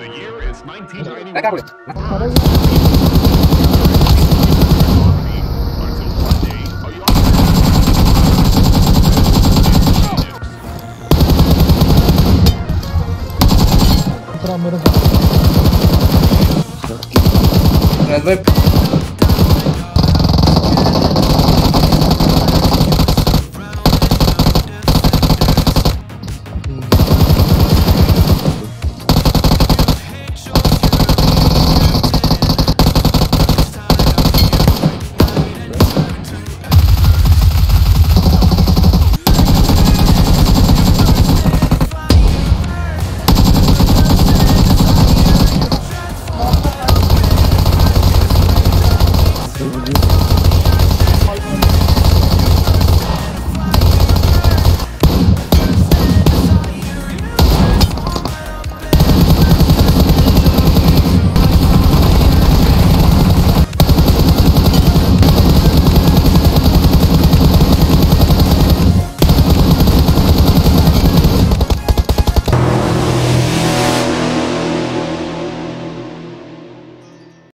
The year is 1991. Let's go.